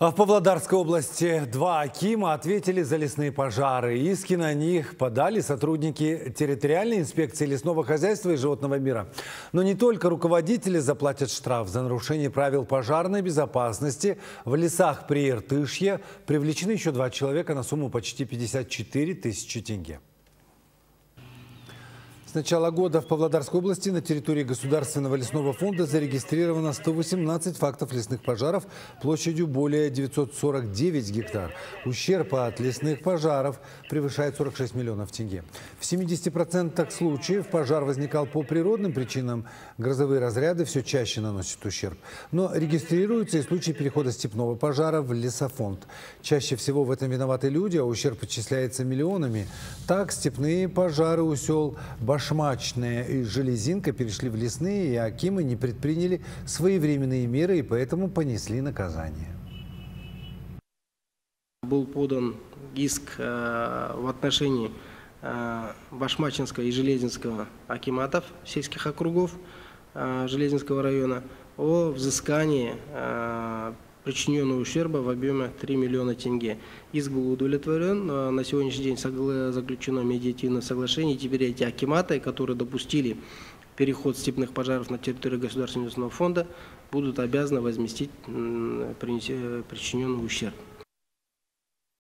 В Павлодарской области два акима ответили за лесные пожары. Иски на них подали сотрудники территориальной инспекции лесного хозяйства и животного мира. Но не только руководители заплатят штраф за нарушение правил пожарной безопасности. В лесах Прииртышье привлечены еще два человека на сумму почти 54 тысячи тенге. С начала года в Павлодарской области на территории Государственного лесного фонда зарегистрировано 118 фактов лесных пожаров площадью более 949 гектар. Ущерб от лесных пожаров превышает 46 миллионов тенге. В 70% случаев пожар возникал по природным причинам. Грозовые разряды все чаще наносят ущерб. Но регистрируются и случаи перехода степного пожара в лесофонд. Чаще всего в этом виноваты люди, а ущерб исчисляется миллионами. Так, степные пожары у сел Башмачное и Железинка перешли в лесные, и акимы не предприняли своевременные меры и поэтому понесли наказание. Был подан иск в отношении Башмачинского и Железинского акиматов сельских округов Железинского района о взыскании причиненного ущерба в объеме 3 миллиона тенге. Иск был удовлетворен. На сегодняшний день заключено медиативное соглашение. И теперь эти акиматы, которые допустили переход степных пожаров на территорию Государственного лесного фонда, будут обязаны возместить причиненный ущерб.